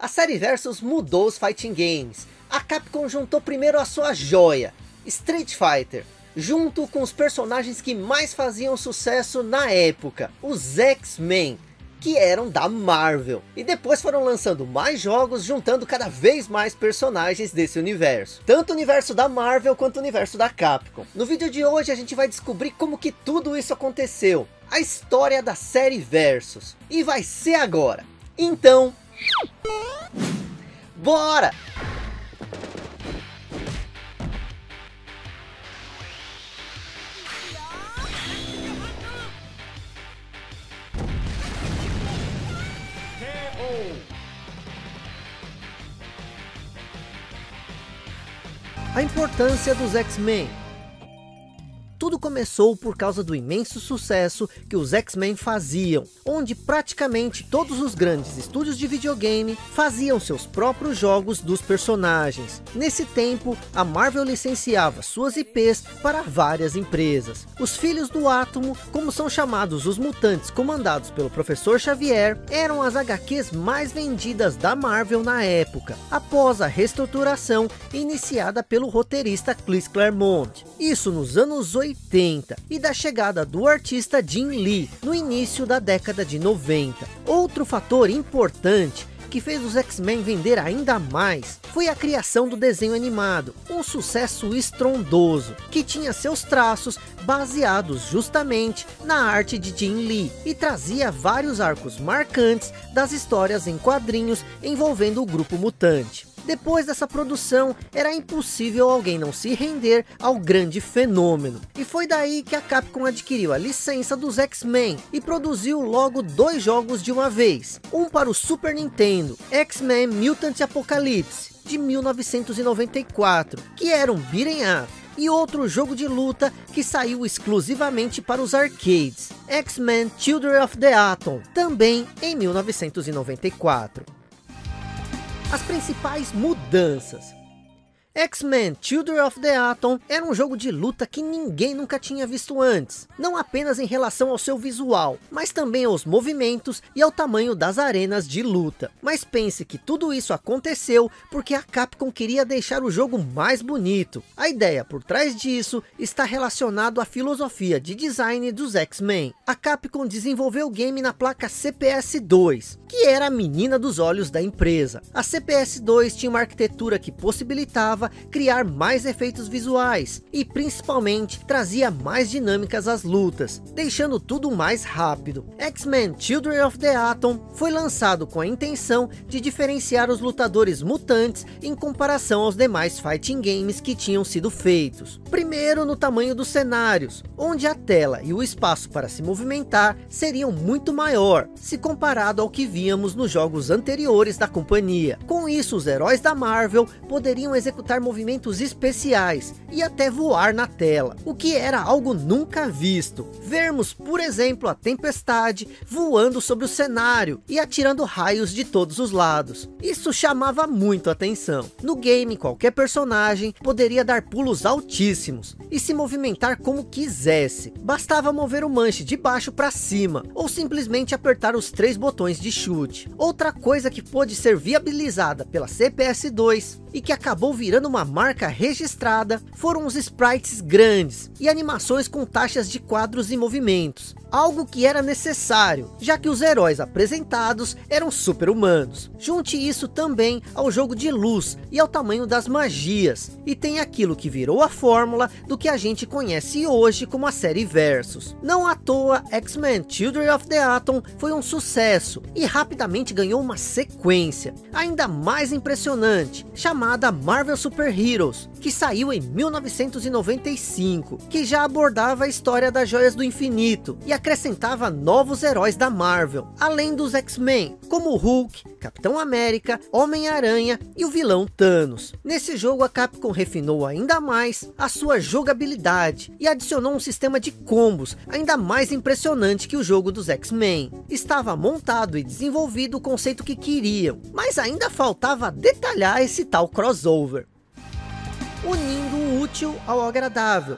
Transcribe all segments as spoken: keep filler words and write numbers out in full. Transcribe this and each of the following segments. A série Versus mudou os fighting games. A Capcom juntou primeiro a sua joia, Street Fighter, junto com os personagens que mais faziam sucesso na época, os X-Men, que eram da Marvel. E depois foram lançando mais jogos, juntando cada vez mais personagens desse universo. Tanto o universo da Marvel, quanto o universo da Capcom. No vídeo de hoje a gente vai descobrir como que tudo isso aconteceu. A história da série Versus. E vai ser agora. Então... bora! A importância dos X-Men. Tudo começou por causa do imenso sucesso que os X-Men faziam, onde praticamente todos os grandes estúdios de videogame faziam seus próprios jogos dos personagens. Nesse tempo, a Marvel licenciava suas I Ps para várias empresas. Os Filhos do Átomo, como são chamados os mutantes comandados pelo Professor Xavier, eram as H Qs mais vendidas da Marvel na época, após a reestruturação iniciada pelo roteirista Chris Claremont. Isso nos anos oitenta, e da chegada do artista Jim Lee, no início da década de noventa. Outro fator importante que fez os X-Men vender ainda mais foi a criação do desenho animado, um sucesso estrondoso, que tinha seus traços baseados justamente na arte de Jim Lee, e trazia vários arcos marcantes das histórias em quadrinhos envolvendo o grupo mutante. Depois dessa produção, era impossível alguém não se render ao grande fenômeno. E foi daí que a Capcom adquiriu a licença dos X-Men e produziu logo dois jogos de uma vez. Um para o Super Nintendo, X-Men Mutant Apocalypse, de mil novecentos e noventa e quatro, que era um beat'em up, e outro jogo de luta que saiu exclusivamente para os arcades, X-Men Children of the Atom, também em mil novecentos e noventa e quatro. As principais mudanças. X-Men Children of the Atom era um jogo de luta que ninguém nunca tinha visto antes, não apenas em relação ao seu visual, mas também aos movimentos e ao tamanho das arenas de luta. Mas pense que tudo isso aconteceu porque a Capcom queria deixar o jogo mais bonito. A ideia por trás disso está relacionado à filosofia de design dos X-Men. A Capcom desenvolveu o game na placa C P S dois, que era a menina dos olhos da empresa. A C P S dois tinha uma arquitetura que possibilitava criar mais efeitos visuais e principalmente trazia mais dinâmicas às lutas, deixando tudo mais rápido. X-Men Children of the Atom foi lançado com a intenção de diferenciar os lutadores mutantes em comparação aos demais fighting games que tinham sido feitos. Primeiro no tamanho dos cenários, onde a tela e o espaço para se movimentar seriam muito maior, se comparado ao que víamos nos jogos anteriores da companhia. Com isso, os heróis da Marvel poderiam executar movimentos especiais e até voar na tela, o que era algo nunca visto. Vermos, por exemplo, a Tempestade voando sobre o cenário e atirando raios de todos os lados. Isso chamava muito a atenção. No game, qualquer personagem poderia dar pulos altíssimos e se movimentar como quisesse. Bastava mover o manche de baixo para cima ou simplesmente apertar os três botões de chute. Outra coisa que pôde ser viabilizada pela C P S dois e que acabou virando uma marca registrada foram os sprites grandes e animações com taxas de quadros e movimentos, algo que era necessário, já que os heróis apresentados eram super-humanos. Junte isso também ao jogo de luz e ao tamanho das magias, e tem aquilo que virou a fórmula do que a gente conhece hoje como a série Versus. Não à toa, X-Men Children of the Atom foi um sucesso, e rapidamente ganhou uma sequência, ainda mais impressionante, chamada Marvel Super Heroes, que saiu em mil novecentos e noventa e cinco, que já abordava a história das Joias do Infinito, e acrescentava novos heróis da Marvel, além dos X-Men, como Hulk, Capitão América, Homem-Aranha e o vilão Thanos. Nesse jogo a Capcom refinou ainda mais a sua jogabilidade, e adicionou um sistema de combos, ainda mais impressionante que o jogo dos X-Men. Estava montado e desenvolvido o conceito que queriam, mas ainda faltava detalhar esse tal crossover. Unindo o útil ao agradável.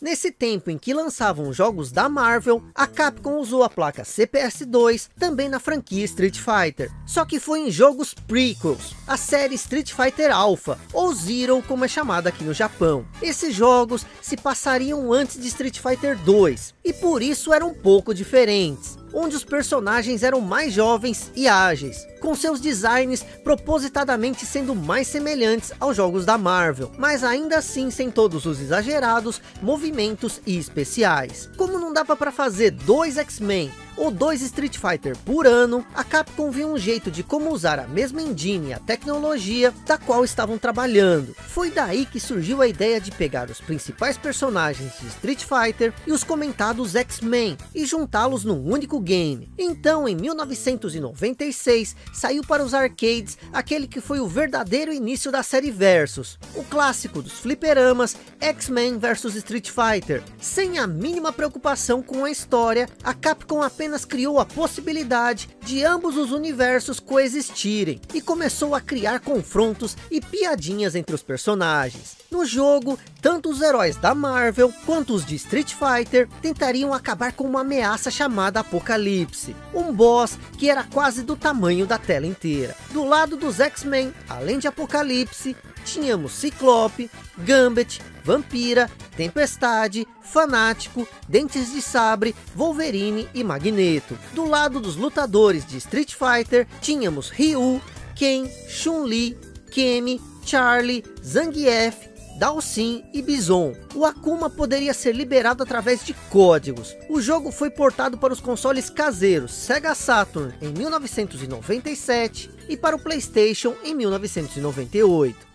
Nesse tempo em que lançavam jogos da Marvel, a Capcom usou a placa C P S dois também na franquia Street Fighter. Só que foi em jogos prequels, a série Street Fighter Alpha, ou Zero como é chamada aqui no Japão. Esses jogos se passariam antes de Street Fighter dois, e por isso eram um pouco diferentes, onde os personagens eram mais jovens e ágeis, com seus designs propositadamente sendo mais semelhantes aos jogos da Marvel, mas ainda assim sem todos os exagerados movimentos e especiais. Como não dava para fazer dois X-Men ou dois Street Fighter por ano, a Capcom viu um jeito de como usar a mesma engine e a tecnologia da qual estavam trabalhando. Foi daí que surgiu a ideia de pegar os principais personagens de Street Fighter e os comentados X-Men e juntá-los num único game. Então, em mil novecentos e noventa e seis, saiu para os arcades aquele que foi o verdadeiro início da série Versus, o clássico dos fliperamas X-Men versus Street Fighter. Sem a mínima preocupação com a história, a Capcom apenas apenas criou a possibilidade de ambos os universos coexistirem e começou a criar confrontos e piadinhas entre os personagens. No jogo, tanto os heróis da Marvel quanto os de Street Fighter tentariam acabar com uma ameaça chamada Apocalipse, um boss que era quase do tamanho da tela inteira. Do lado dos X-Men, além de Apocalipse, tínhamos Ciclope, Gambit, Vampira, Tempestade, Fanático, Dentes de Sabre, Wolverine e Magneto. Do lado dos lutadores de Street Fighter, tínhamos Ryu, Ken, Chun-Li, Ken, Charlie, Zangief, Dhalsim e Bison. O Akuma poderia ser liberado através de códigos. O jogo foi portado para os consoles caseiros Sega Saturn em mil novecentos e noventa e sete e para o PlayStation em mil novecentos e noventa e oito.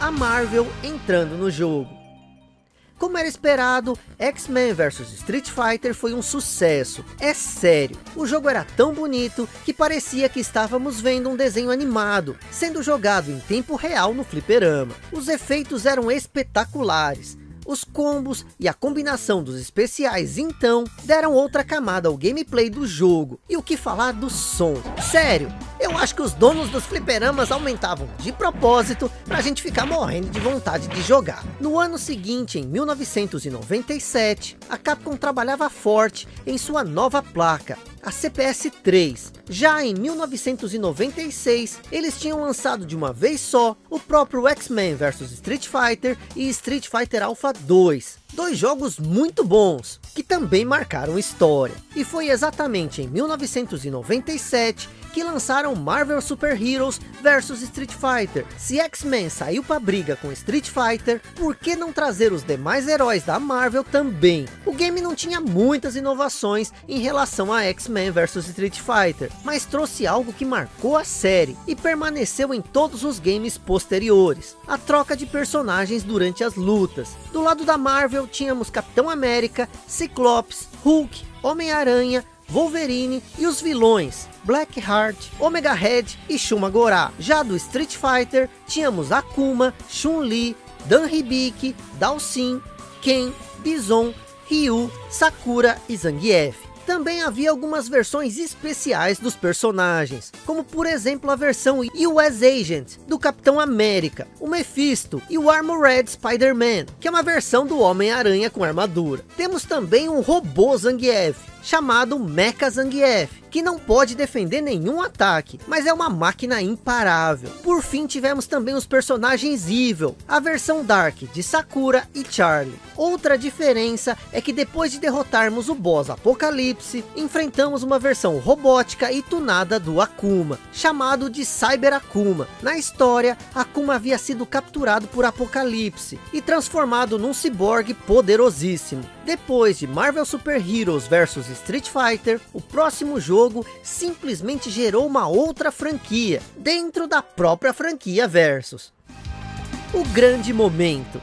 A Marvel entrando no jogo. Como era esperado, X-Men versus Street Fighter foi um sucesso, é sério. O jogo era tão bonito que parecia que estávamos vendo um desenho animado, sendo jogado em tempo real no fliperama. Os efeitos eram espetaculares. Os combos e a combinação dos especiais, então, deram outra camada ao gameplay do jogo. E o que falar do som? Sério, eu acho que os donos dos fliperamas aumentavam de propósito pra gente ficar morrendo de vontade de jogar. No ano seguinte, em mil novecentos e noventa e sete, a Capcom trabalhava forte em sua nova placa, a C P S três. Já em mil novecentos e noventa e seis, eles tinham lançado de uma vez só o próprio X-Men versus Street Fighter e Street Fighter Alpha dois. Dois jogos muito bons, que também marcaram história. E foi exatamente em mil novecentos e noventa e sete que lançaram Marvel Super Heroes versus Street Fighter. Se X-Men saiu para briga com Street Fighter, por que não trazer os demais heróis da Marvel também? O game não tinha muitas inovações em relação a X-Men versus Street Fighter, mas trouxe algo que marcou a série e permaneceu em todos os games posteriores: a troca de personagens durante as lutas. Do lado da Marvel tínhamos Capitão América, Ciclopes, Hulk, Homem-Aranha, Wolverine e os vilões Blackheart, Omega Red e Shumagorá. Já do Street Fighter tínhamos Akuma, Chun-Li, Danhibiki, Dhalsim, Ken, Bison, Ryu, Sakura e Zangief. Também havia algumas versões especiais dos personagens, como por exemplo a versão U S Agent do Capitão América, o Mephisto e o Armored Spider-Man, que é uma versão do Homem-Aranha com armadura. Temos também um robô Zangief, chamado Mecha Zangief, que não pode defender nenhum ataque, mas é uma máquina imparável. Por fim, tivemos também os personagens Evil, a versão Dark de Sakura e Charlie. Outra diferença é que depois de derrotarmos o boss Apocalipse, enfrentamos uma versão robótica e tunada do Akuma, chamado de Cyber Akuma. Na história, Akuma havia sido capturado por Apocalipse e transformado num ciborgue poderosíssimo. Depois de Marvel Super Heroes versus Street Fighter, o próximo jogo simplesmente gerou uma outra franquia, dentro da própria franquia Versus. O grande momento.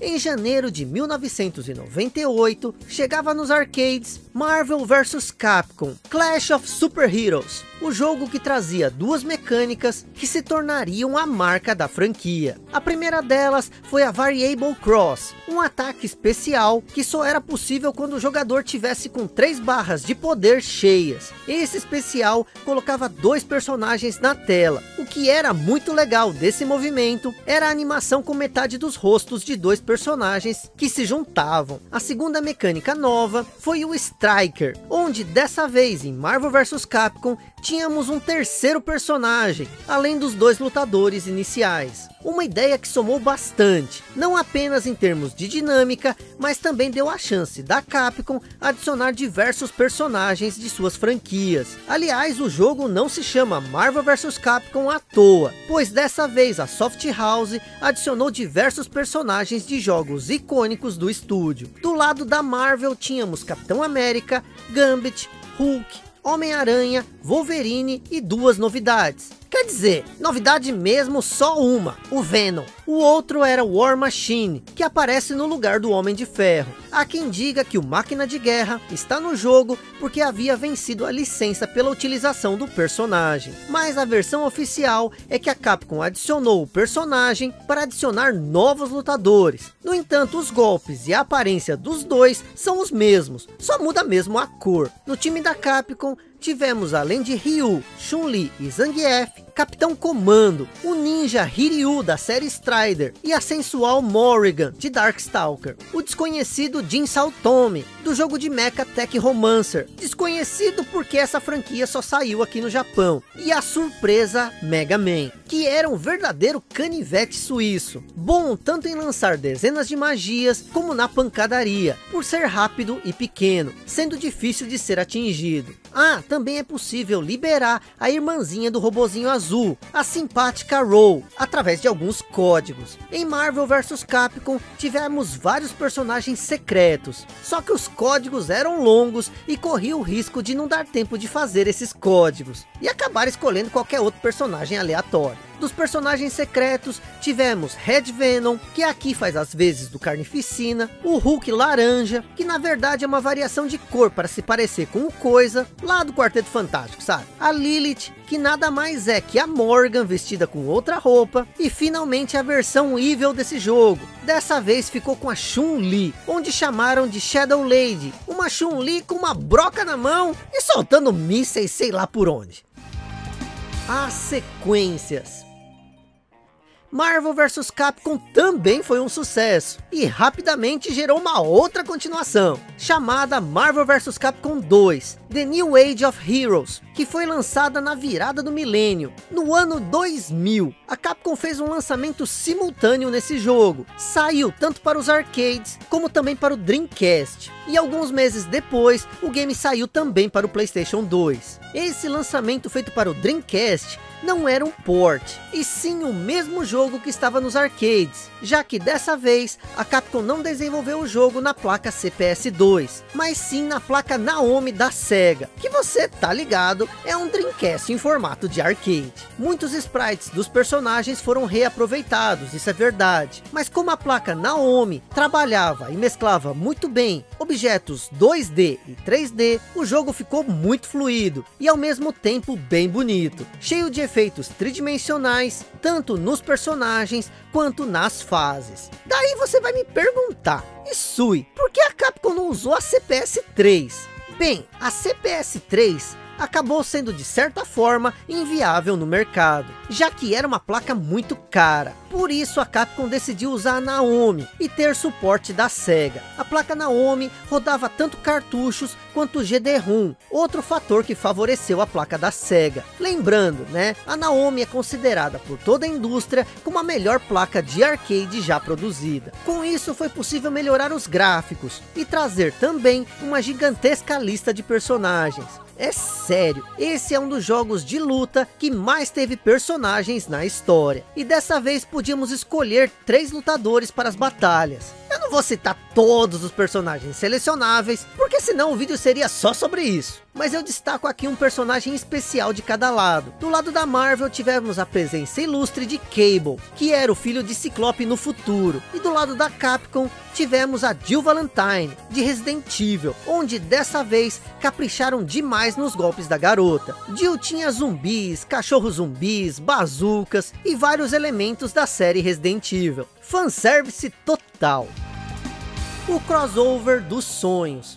Em janeiro de mil novecentos e noventa e oito, chegava nos arcades Marvel versus Capcom, Clash of Super Heroes, o jogo que trazia duas mecânicas que se tornariam a marca da franquia. A primeira delas foi a Variable Cross, um ataque especial que só era possível quando o jogador tivesse com três barras de poder cheias. Esse especial colocava dois personagens na tela. O que era muito legal desse movimento era a animação com metade dos rostos de dois personagens que se juntavam. A segunda mecânica nova foi o Striker, onde dessa vez em Marvel versus. Capcom tínhamos um terceiro personagem, além dos dois lutadores iniciais. Uma ideia que somou bastante, não apenas em termos de dinâmica, mas também deu a chance da Capcom adicionar diversos personagens de suas franquias. Aliás, o jogo não se chama Marvel versus. Capcom à toa, pois dessa vez a Soft House adicionou diversos personagens de jogos icônicos do estúdio. Do lado da Marvel tínhamos Capitão América, Gambit, Hulk, Homem-Aranha, Wolverine e duas novidades. Quer dizer, novidade mesmo, só uma, o Venom. O outro era o War Machine, que aparece no lugar do Homem de Ferro. Há quem diga que o Máquina de Guerra está no jogo porque havia vencido a licença pela utilização do personagem. Mas a versão oficial é que a Capcom adicionou o personagem para adicionar novos lutadores. No entanto, os golpes e a aparência dos dois são os mesmos, só muda mesmo a cor. No time da Capcom, tivemos, além de Ryu, Chun-Li e Zangief, Capitão Comando, o ninja Hiryu da série Strider e a sensual Morrigan de Darkstalker. O desconhecido Jin Saotome, do jogo de mecha Tech Romancer, desconhecido porque essa franquia só saiu aqui no Japão. E a surpresa Mega Man, que era um verdadeiro canivete suíço, bom tanto em lançar dezenas de magias como na pancadaria, por ser rápido e pequeno, sendo difícil de ser atingido. Ah, também é possível liberar a irmãzinha do robozinho azul, a simpática Roll, através de alguns códigos. Em Marvel versus. Capcom tivemos vários personagens secretos, só que os códigos eram longos e corria o risco de não dar tempo de fazer esses códigos e acabar escolhendo qualquer outro personagem aleatório. Dos personagens secretos, tivemos Red Venom, que aqui faz as vezes do Carnificina, o Hulk laranja, que na verdade é uma variação de cor para se parecer com o Coisa, lá do Quarteto Fantástico, sabe? A Lilith, que nada mais é que a Morgan vestida com outra roupa, e finalmente a versão evil desse jogo. Dessa vez ficou com a Chun-Li, onde chamaram de Shadow Lady, uma Chun-Li com uma broca na mão e soltando mísseis sei lá por onde. As sequências. Marvel versus. Capcom também foi um sucesso, e rapidamente gerou uma outra continuação, chamada Marvel versus. Capcom dois, The New Age of Heroes, que foi lançada na virada do milênio, no ano dois mil. A Capcom fez um lançamento simultâneo nesse jogo, saiu tanto para os arcades, como também para o Dreamcast, e alguns meses depois, o game saiu também para o PlayStation dois. Esse lançamento feito para o Dreamcast não era um port, e sim o mesmo jogo que estava nos arcades, já que dessa vez a Capcom não desenvolveu o jogo na placa C P S dois, mas sim na placa Naomi da Sega, que você tá ligado, é um Dreamcast em formato de arcade. Muitos sprites dos personagens foram reaproveitados, isso é verdade, mas como a placa Naomi trabalhava e mesclava muito bem objetos dois D e três D, o jogo ficou muito fluido e ao mesmo tempo bem bonito, cheio de efeitos tridimensionais, tanto nos personagens quanto nas fases. Daí você vai me perguntar, Isui, por que a Capcom não usou a C P S três? Bem, a C P S três acabou sendo de certa forma inviável no mercado, já que era uma placa muito cara. Por isso a Capcom decidiu usar a Naomi e ter suporte da Sega. A placa Naomi rodava tanto cartuchos quanto G D ROM, outro fator que favoreceu a placa da Sega. Lembrando, né, a Naomi é considerada por toda a indústria como a melhor placa de arcade já produzida. Com isso foi possível melhorar os gráficos e trazer também uma gigantesca lista de personagens. É sério, esse é um dos jogos de luta que mais teve personagens na história. E dessa vez podíamos escolher três lutadores para as batalhas. Eu não não vou citar todos os personagens selecionáveis, porque senão o vídeo seria só sobre isso. Mas eu destaco aqui um personagem especial de cada lado. Do lado da Marvel tivemos a presença ilustre de Cable, que era o filho de Ciclope no futuro. E do lado da Capcom tivemos a Jill Valentine, de Resident Evil, onde dessa vez capricharam demais nos golpes da garota. Jill tinha zumbis, cachorros zumbis, bazucas e vários elementos da série Resident Evil. Fanservice total. O crossover dos sonhos.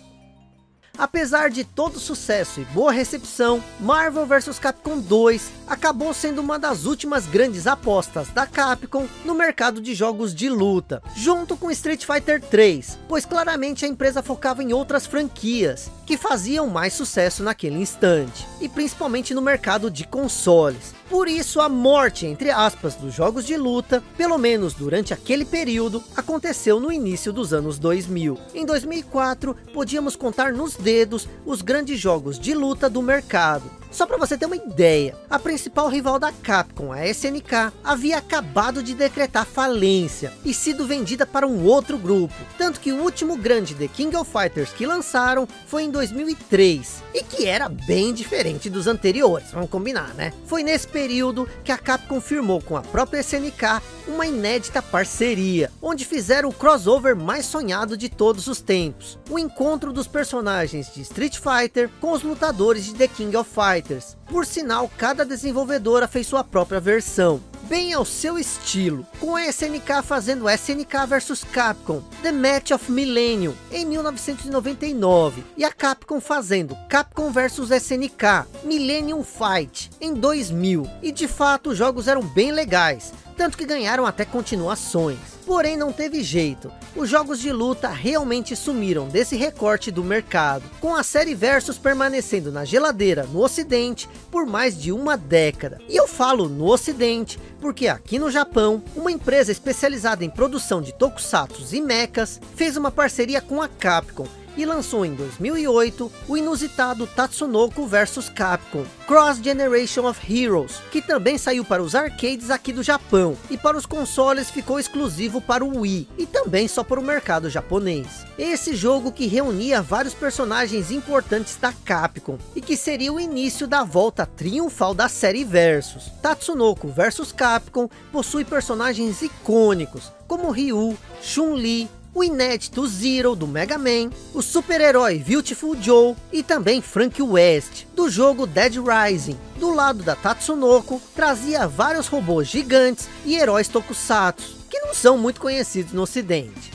Apesar de todo sucesso e boa recepção, Marvel versus Capcom dois acabou sendo uma das últimas grandes apostas da Capcom no mercado de jogos de luta, junto com Street Fighter três, pois claramente a empresa focava em outras franquias, que faziam mais sucesso naquele instante, e principalmente no mercado de consoles. Por isso a morte, entre aspas, dos jogos de luta, pelo menos durante aquele período, aconteceu no início dos anos dois mil. Em dois mil e quatro, podíamos contar nos dedos os grandes jogos de luta do mercado. Só para você ter uma ideia, a principal rival da Capcom, a S N K, havia acabado de decretar falência e sido vendida para um outro grupo, tanto que o último grande The King of Fighters que lançaram foi em dois mil e três, e que era bem diferente dos anteriores, vamos combinar, né? Foi nesse período que a Capcom firmou com a própria S N K uma inédita parceria, onde fizeram o crossover mais sonhado de todos os tempos, o encontro dos personagens de Street Fighter com os lutadores de The King of Fighters. Por sinal, cada desenvolvedora fez sua própria versão, bem ao seu estilo, com a S N K fazendo S N K versus Capcom, The Match of Millennium, em mil novecentos e noventa e nove, e a Capcom fazendo Capcom versus S N K, Millennium Fight, em dois mil, e de fato os jogos eram bem legais, tanto que ganharam até continuações. Porém não teve jeito, os jogos de luta realmente sumiram desse recorte do mercado, com a série Versus permanecendo na geladeira no ocidente por mais de uma década. E eu falo no ocidente, porque aqui no Japão, uma empresa especializada em produção de tokusatsu e mechas, fez uma parceria com a Capcom, e lançou em dois mil e oito o inusitado Tatsunoko versus. Capcom Cross Generation of Heroes, que também saiu para os arcades aqui do Japão, e para os consoles ficou exclusivo para o Wii, e também só para o mercado japonês. Esse jogo que reunia vários personagens importantes da Capcom, e que seria o início da volta triunfal da série Versus. Tatsunoko versus. Capcom possui personagens icônicos, como Ryu, Chun-Li, o inédito Zero do Mega Man, o super-herói Beautiful Joe e também Frank West, do jogo Dead Rising. Do lado da Tatsunoko, trazia vários robôs gigantes e heróis tokusatsu, que não são muito conhecidos no ocidente.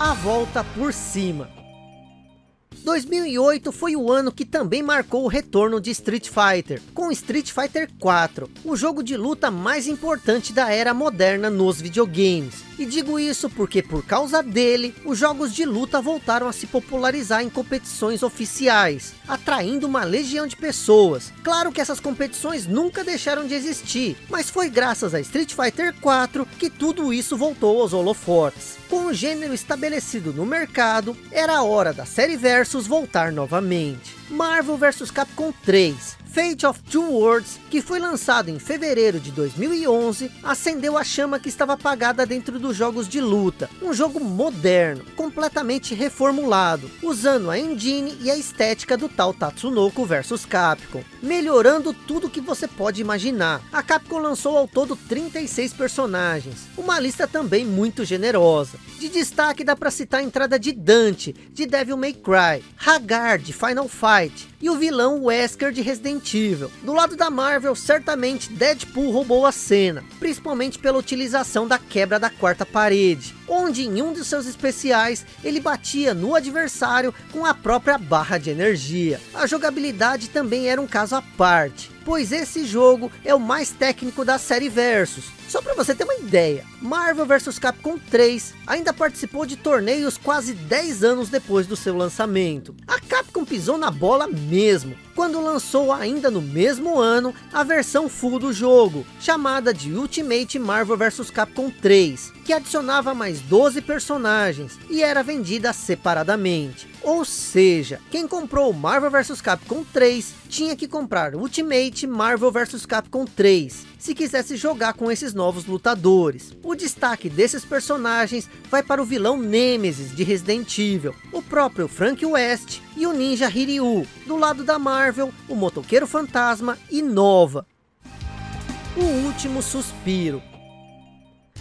A volta por cima. dois mil e oito foi o ano que também marcou o retorno de Street Fighter, com Street Fighter quatro, o jogo de luta mais importante da era moderna nos videogames. E digo isso porque, por causa dele, os jogos de luta voltaram a se popularizar em competições oficiais, atraindo uma legião de pessoas. Claro que essas competições nunca deixaram de existir, mas foi graças a Street Fighter quatro que tudo isso voltou aos holofotes. Com o gênero estabelecido no mercado, era a hora da série Versus voltar novamente. Marvel versus. Capcom três, Fate of Two Worlds, que foi lançado em fevereiro de dois mil e onze, acendeu a chama que estava apagada dentro dos jogos de luta. Um jogo moderno, completamente reformulado, usando a engine e a estética do tal Tatsunoko versus. Capcom, melhorando tudo que você pode imaginar. A Capcom lançou ao todo trinta e seis personagens, uma lista também muito generosa. De destaque dá para citar a entrada de Dante, de Devil May Cry, Hagar, de Final Fight, e o vilão Wesker de Resident Evil. Do lado da Marvel, certamente Deadpool roubou a cena, principalmente pela utilização da quebra da quarta parede, onde em um de seus especiais, ele batia no adversário com a própria barra de energia. A jogabilidade também era um caso à parte, pois esse jogo é o mais técnico da série Versus. Só para você ter uma ideia, Marvel versus. Capcom três ainda participou de torneios quase dez anos depois do seu lançamento. A Capcom pisou na bola mesmo, quando lançou ainda no mesmo ano a versão full do jogo, chamada de Ultimate Marvel versus. Capcom três, que adicionava mais doze personagens e era vendida separadamente. Ou seja, quem comprou Marvel versus. Capcom três tinha que comprar Ultimate Marvel versus. Capcom três, se quisesse jogar com esses novos lutadores. O destaque desses personagens vai para o vilão Nemesis de Resident Evil, o próprio Frank West e o ninja Hiryu. Do lado da Marvel, o motoqueiro fantasma e Nova. O último suspiro.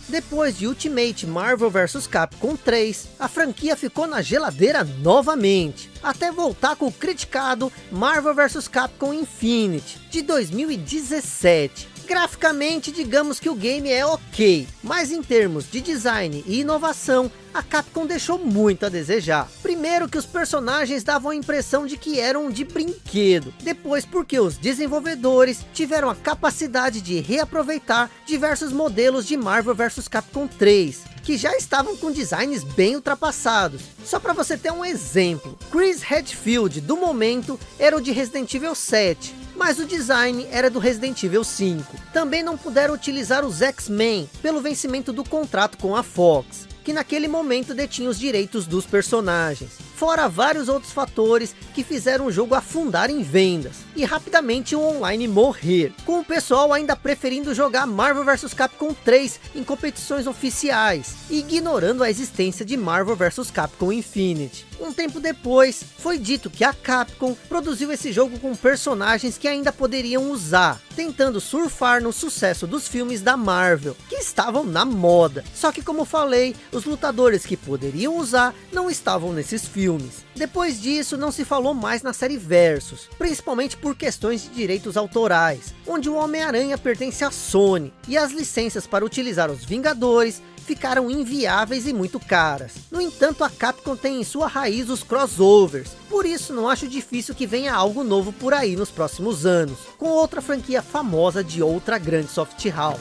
Depois de Ultimate Marvel versus. Capcom três, a franquia ficou na geladeira novamente, até voltar com o criticado Marvel versus. Capcom Infinity, de dois mil e dezessete. Graficamente, digamos que o game é ok, mas em termos de design e inovação, a Capcom deixou muito a desejar. Primeiro que os personagens davam a impressão de que eram de brinquedo, depois porque os desenvolvedores tiveram a capacidade de reaproveitar diversos modelos de Marvel versus. Capcom três, que já estavam com designs bem ultrapassados. Só para você ter um exemplo, Chris Redfield do momento era o de Resident Evil sete, mas o design era do Resident Evil cinco. Também não puderam utilizar os X-Men pelo vencimento do contrato com a Fox, que naquele momento detinha os direitos dos personagens, fora vários outros fatores que fizeram o jogo afundar em vendas e rapidamente o online morrer, com o pessoal ainda preferindo jogar Marvel versus. Capcom três em competições oficiais, ignorando a existência de Marvel versus. Capcom Infinity. Um tempo depois, foi dito que a Capcom produziu esse jogo com personagens que ainda poderiam usar, tentando surfar no sucesso dos filmes da Marvel, que estavam na moda. Só que, como falei, os lutadores que poderiam usar não estavam nesses filmes. Depois disso, não se falou mais na série Versus, principalmente por questões de direitos autorais, onde o Homem-Aranha pertence à Sony, e as licenças para utilizar os Vingadores ficaram inviáveis e muito caras. No entanto, a Capcom tem em sua raiz os crossovers, por isso não acho difícil que venha algo novo por aí nos próximos anos, com outra franquia famosa de outra grande soft house.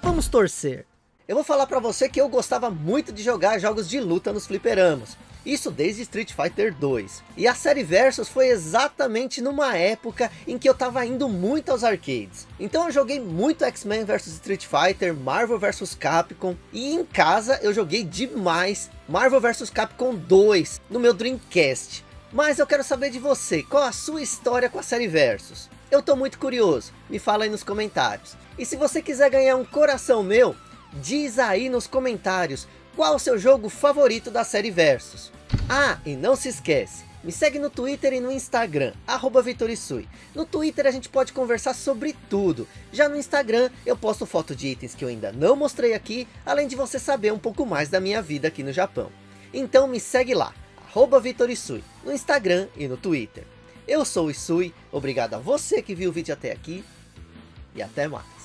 Vamos torcer. Eu vou falar pra você que eu gostava muito de jogar jogos de luta nos fliperamas, isso desde Street Fighter dois, e a série Versus foi exatamente numa época em que eu tava indo muito aos arcades, então eu joguei muito X-Men versus Street Fighter, Marvel versus Capcom, e em casa eu joguei demais Marvel versus Capcom dois no meu Dreamcast. Mas eu quero saber de você, qual a sua história com a série Versus? Eu tô muito curioso, me fala aí nos comentários. E se você quiser ganhar um coração meu, diz aí nos comentários qual o seu jogo favorito da série Versus. Ah, e não se esquece, me segue no Twitter e no Instagram, arroba Vitorisui. No Twitter a gente pode conversar sobre tudo. Já no Instagram eu posto foto de itens que eu ainda não mostrei aqui, além de você saber um pouco mais da minha vida aqui no Japão. Então me segue lá, arroba Vitorisui, no Instagram e no Twitter. Eu sou o Isui, obrigado a você que viu o vídeo até aqui e até mais.